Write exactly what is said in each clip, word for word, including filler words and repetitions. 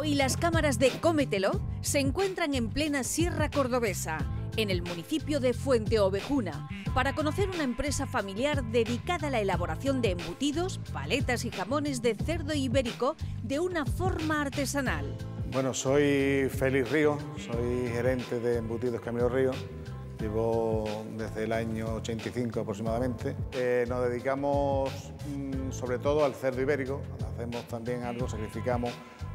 Hoy las cámaras de Cómetelo se encuentran en plena Sierra Cordobesa, en el municipio de Fuente Obejuna, para conocer una empresa familiar dedicada a la elaboración de embutidos, paletas y jamones de cerdo ibérico de una forma artesanal. Bueno, soy Félix Ríos, soy gerente de Embutidos Camilo Ríos. Llevo desde el año ochenta y cinco aproximadamente. Eh, nos dedicamos mm, sobre todo al cerdo ibérico. Hacemos también algo, sacrificamos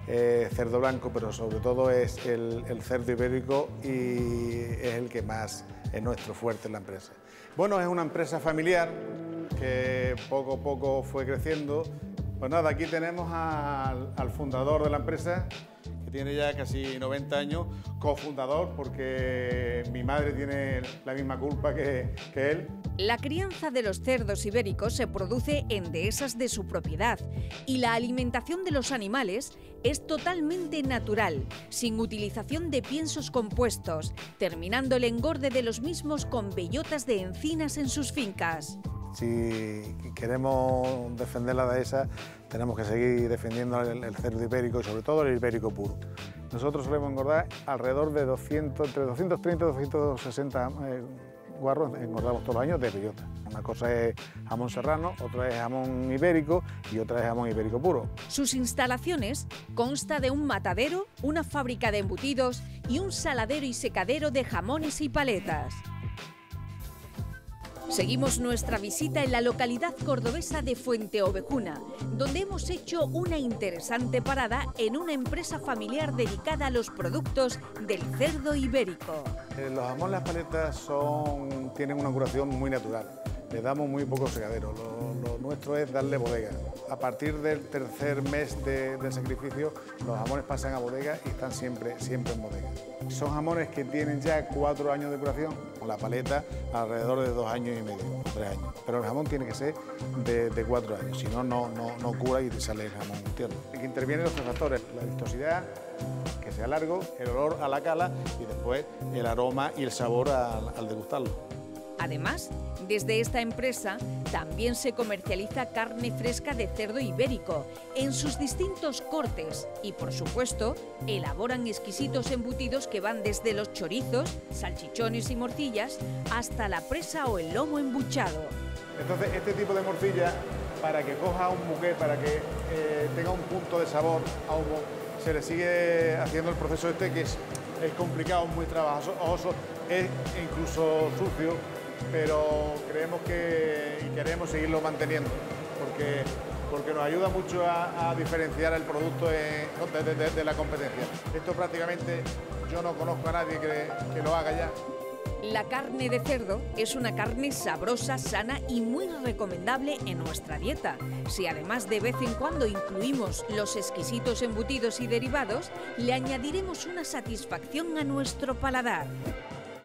eh, cerdo blanco, pero sobre todo es el, el cerdo ibérico y es el que más es nuestro fuerte en la empresa. Bueno, es una empresa familiar que poco a poco fue creciendo. Pues nada, aquí tenemos al, al fundador de la empresa, que tiene ya casi noventa años, cofundador, porque mi madre tiene la misma culpa que, que él. La crianza de los cerdos ibéricos se produce en dehesas de su propiedad y la alimentación de los animales es totalmente natural, sin utilización de piensos compuestos, terminando el engorde de los mismos con bellotas de encinas en sus fincas. Si queremos defender la dehesa, tenemos que seguir defendiendo el, el cerdo ibérico y sobre todo el ibérico puro. Nosotros solemos engordar alrededor de doscientos, entre doscientos treinta y doscientos sesenta eh, guarros, engordamos todos los años de bellota. Una cosa es jamón serrano, otra es jamón ibérico y otra es jamón ibérico puro. Sus instalaciones consta de un matadero, una fábrica de embutidos y un saladero y secadero de jamones y paletas. Seguimos nuestra visita en la localidad cordobesa de Fuente Obejuna, donde hemos hecho una interesante parada en una empresa familiar dedicada a los productos del cerdo ibérico. Los jamones, las paletas son, tienen una curación muy natural. Le damos muy poco secadero, lo, lo nuestro es darle bodega. A partir del tercer mes de, del sacrificio, los jamones pasan a bodega y están siempre, siempre en bodega. Son jamones que tienen ya cuatro años de curación, con la paleta alrededor de dos años y medio, tres años. Pero el jamón tiene que ser de, de cuatro años, si no, no, no cura y te sale el jamón tierno. Aquí intervienen los tres factores, la vistosidad, que sea largo, el olor a la cala y después el aroma y el sabor al, al degustarlo. Además, desde esta empresa también se comercializa carne fresca de cerdo ibérico en sus distintos cortes y, por supuesto, elaboran exquisitos embutidos que van desde los chorizos, salchichones y morcillas hasta la presa o el lomo embuchado. Entonces, este tipo de morcilla, para que coja un buque, para que eh, tenga un punto de sabor a humo, se le sigue haciendo el proceso este que es, es complicado, muy trabajoso, es incluso sucio, pero creemos que y queremos seguirlo manteniendo porque, porque nos ayuda mucho a, a diferenciar el producto de, de, de, de la competencia. Esto prácticamente yo no conozco a nadie que, que lo haga ya. La carne de cerdo es una carne sabrosa, sana y muy recomendable en nuestra dieta. Si además de vez en cuando incluimos los exquisitos embutidos y derivados, le añadiremos una satisfacción a nuestro paladar.